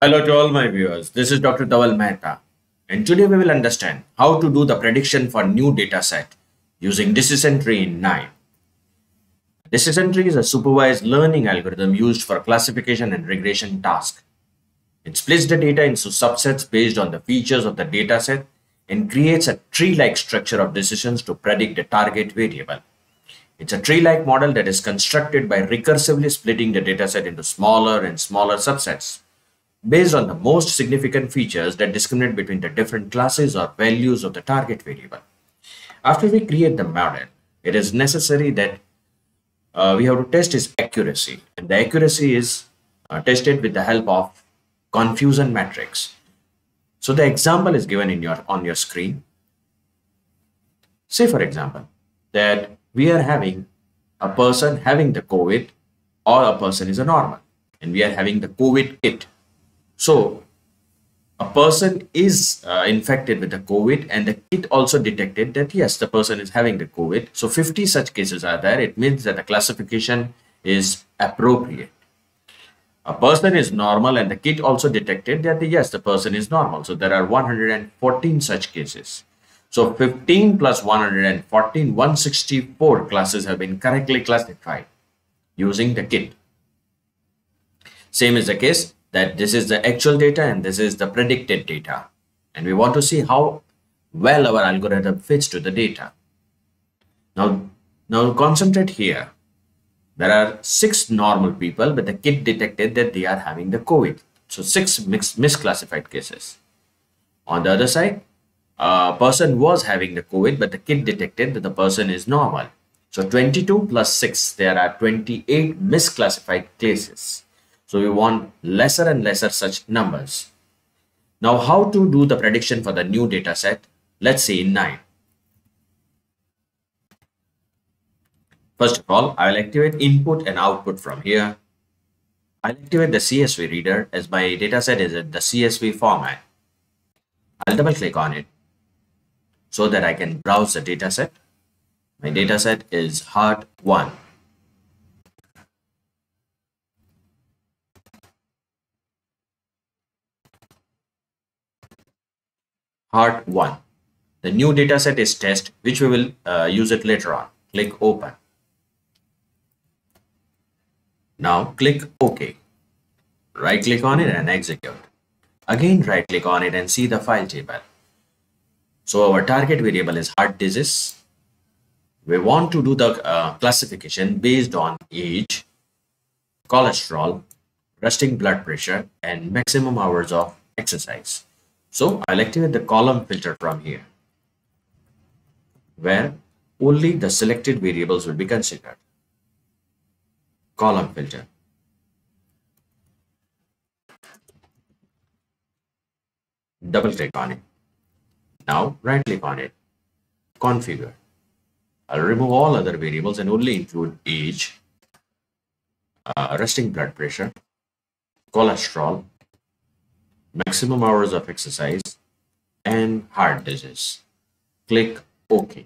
Hello to all my viewers, this is Dr. Dhaval Maheta, and today we will understand how to do the prediction for new data set using decision tree in KNIME. Decision tree is a supervised learning algorithm used for classification and regression tasks. It splits the data into subsets based on the features of the data set and creates a tree-like structure of decisions to predict the target variable. It's a tree-like model that is constructed by recursively splitting the data set into smaller and smaller subsets based on the most significant features that discriminate between the different classes or values of the target variable. After we create the model, it is necessary that we have to test its accuracy. And the accuracy is tested with the help of confusion matrix. So the example is given on your screen. Say, for example, that we are having a person having the COVID, or a person is a normal, and we are having the COVID kit. So a person is infected with the COVID, and the kit also detected that yes, the person is having the COVID. So 50 such cases are there. It means that the classification is appropriate. A person is normal, and the kit also detected that yes, the person is normal. So there are 114 such cases. So 15 plus 114, 164 classes have been correctly classified using the kit. Same is the case that this is the actual data and this is the predicted data, and we want to see how well our algorithm fits to the data. Now concentrate here. There are 6 normal people, but the kit detected that they are having the COVID. So 6 misclassified cases. On the other side, a person was having the COVID, but the kit detected that the person is normal. So 22 plus 6, there are 28 misclassified cases. So we want lesser and lesser such numbers. Now, how to do the prediction for the new data set? Let's see in KNIME. First of all, I will activate input and output from here. I'll activate the CSV reader as my data set is in the CSV format. I'll double click on it so that I can browse the data set. My data set is heart 1. Heart 1. The new data set is test, which we will use it later on. Click open. Now click OK. Right click on it and execute. Again right click on it and see the file table. So our target variable is heart disease. We want to do the classification based on age, cholesterol, resting blood pressure, and maximum hours of exercise. So I'll activate the column filter from here, where only the selected variables will be considered. Column filter. Double click on it. Now right click on it. Configure. I'll remove all other variables and only include age, resting blood pressure, cholesterol, maximum hours of exercise, and heart disease. Click OK.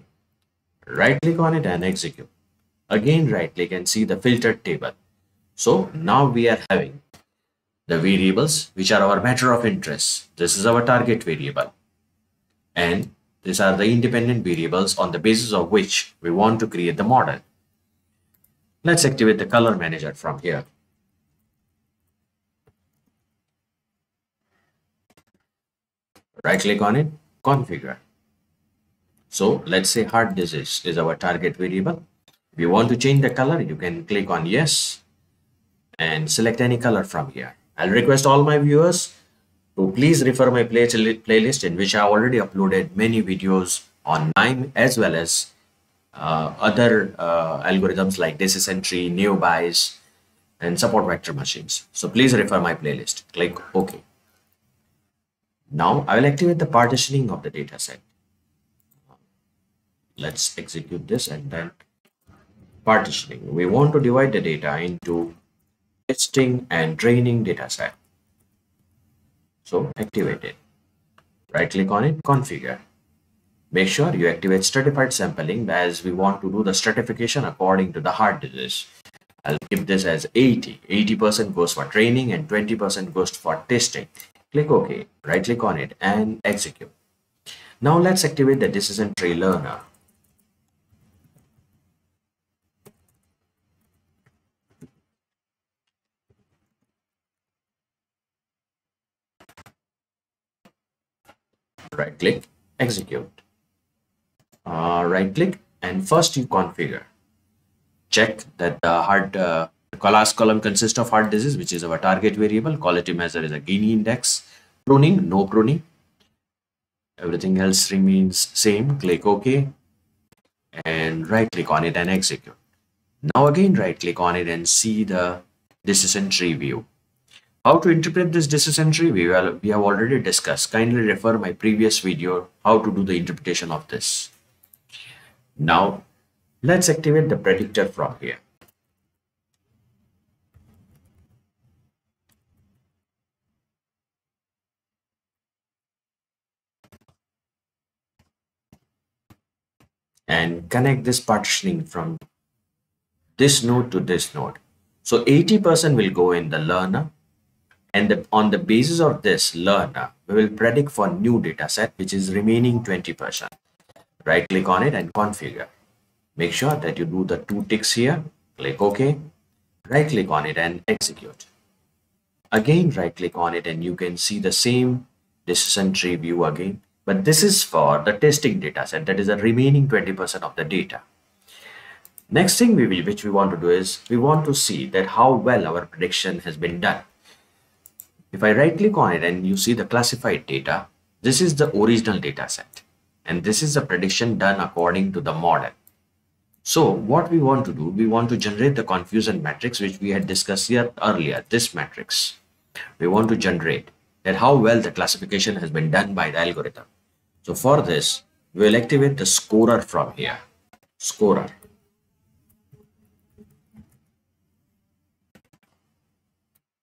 Right click on it and execute. Again right click and see the filtered table. So now we are having the variables which are our matter of interest. This is our target variable, and these are the independent variables on the basis of which we want to create the model. Let's activate the color manager from here. Right click on it, configure. So let's say heart disease is our target variable. If you want to change the color, you can click on yes and select any color from here. I'll request all my viewers to please refer my playlist, in which I already uploaded many videos on KNIME as well as other algorithms like decision tree, neo-bias, and support vector machines. So please refer my playlist. Click OK. Now I will activate the partitioning of the data set. Let's execute this and then partitioning. We want to divide the data into testing and training data set. So activate it. Right click on it, configure. Make sure you activate stratified sampling, as we want to do the stratification according to the heart disease. I'll keep this as 80. 80% goes for training and 20% goes for testing. Click OK, right click on it and execute. Now let's activate the decision tree learner. Right click, execute. Right click and first you configure. Check that the last column consists of heart disease, which is our target variable. Quality measure is a Gini index. Pruning, no pruning. Everything else remains same. Click OK and right click on it and execute. Now again right click on it and see the decision tree view. How to interpret this decision tree we have already discussed. Kindly refer my previous video how to do the interpretation of this. Now let's activate the predictor from here. And connect this partitioning from this node to this node. So 80% will go in the learner. And on the basis of this learner, we will predict for new data set, which is remaining 20%. Right click on it and configure. Make sure that you do the 2 ticks here. Click OK. Right click on it and execute. Again, right click on it and you can see the same decision tree view again. But this is for the testing data set, that is the remaining 20% of the data. Next thing which we want to do is we want to see that how well our prediction has been done. If I right click on it and you see the classified data, this is the original data set. And this is the prediction done according to the model. So what we want to do, we want to generate the confusion matrix, which we had discussed here earlier, this matrix. We want to generate that how well the classification has been done by the algorithm. So for this, we will activate the scorer from here, scorer.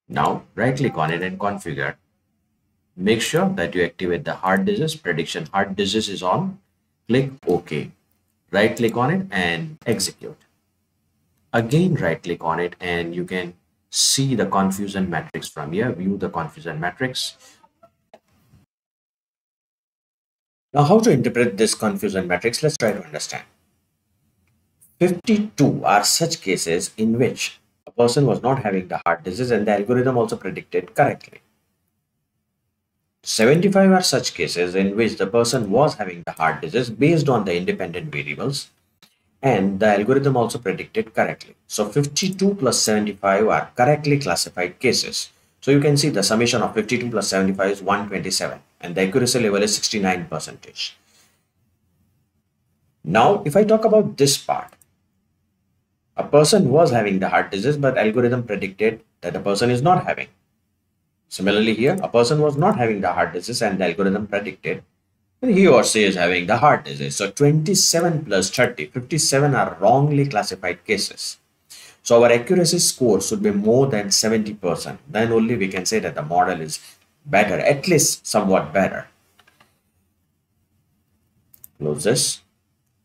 Now right click on it and configure. Make sure that you activate the heart disease, prediction heart disease is on, click OK. Right click on it and execute. Again right click on it and you can see the confusion matrix from here, view the confusion matrix. Now how to interpret this confusion matrix, let's try to understand. 52 are such cases in which a person was not having the heart disease and the algorithm also predicted correctly. 75 are such cases in which the person was having the heart disease based on the independent variables and the algorithm also predicted correctly. So 52 plus 75 are correctly classified cases. So you can see the summation of 52 plus 75 is 127 and the accuracy level is 69%. Now if I talk about this part, a person was having the heart disease but algorithm predicted that the person is not having. Similarly here, a person was not having the heart disease and the algorithm predicted that he or she is having the heart disease. So 27 plus 30, 57 are wrongly classified cases. So our accuracy score should be more than 70%. Then only we can say that the model is better, at least somewhat better. Close this.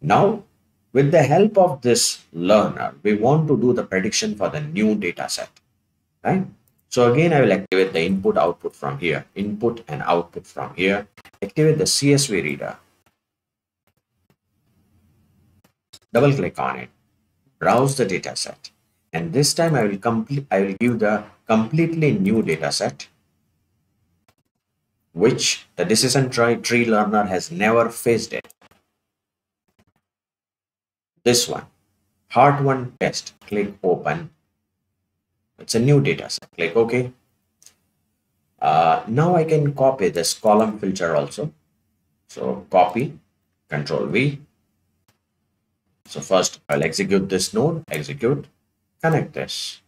Now, with the help of this learner, we want to do the prediction for the new data set, right? So again, I will activate the input output from here, input and output from here, activate the CSV reader, double click on it, browse the data set, and this time I will give the completely new data set, which the decision tree learner has never faced it. This one, heart one test, click open. It's a new data set. Click OK. Now I can copy this column filter also. So copy, Control V. So first I'll execute this node, execute, connect this.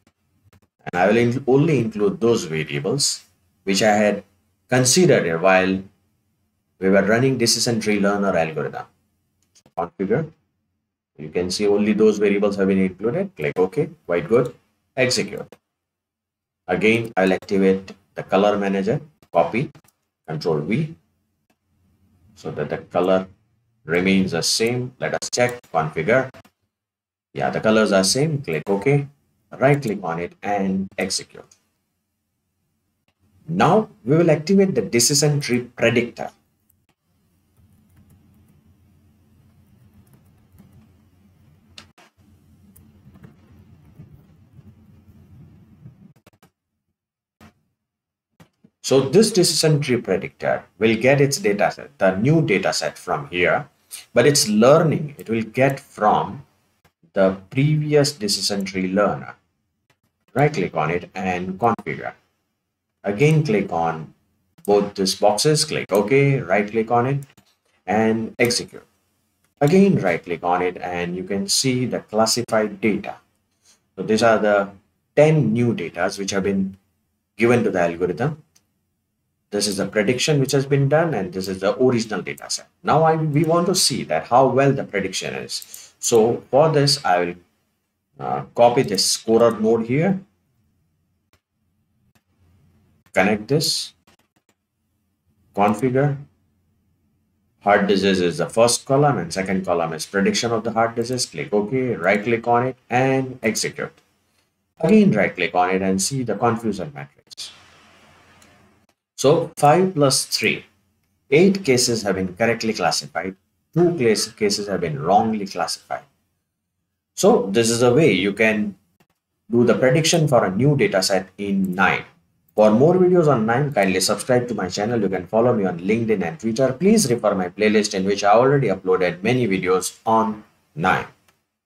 And I will only include those variables which I had considered while we were running decision tree learner algorithm. So configure. You can see only those variables have been included. Click OK. Quite good. Execute. Again, I'll activate the color manager, copy, Control V, so that the color remains the same. Let us check, configure. Yeah, the colors are same. Click OK. right click on it and execute. Now we will activate the decision tree predictor. So this decision tree predictor will get its data set, the new data set from here, but it's learning. It will get from the previous decision tree learner. Right click on it and configure. Again, click on both these boxes, click OK, right click on it and execute. Again, right click on it and you can see the classified data. So these are the 10 new data which have been given to the algorithm. This is the prediction which has been done and this is the original data set. Now we want to see that how well the prediction is. So for this, I will copy this scorer node here. Connect this, configure. Heart disease is the first column and second column is prediction of the heart disease. Click OK, right click on it and execute. Again, right click on it and see the confusion matrix. So 5 plus 3, 8 cases have been correctly classified, 2 cases have been wrongly classified. So this is a way you can do the prediction for a new data set in KNIME. For more videos on KNIME, kindly subscribe to my channel. You can follow me on LinkedIn and Twitter. Please refer my playlist in which I already uploaded many videos on KNIME.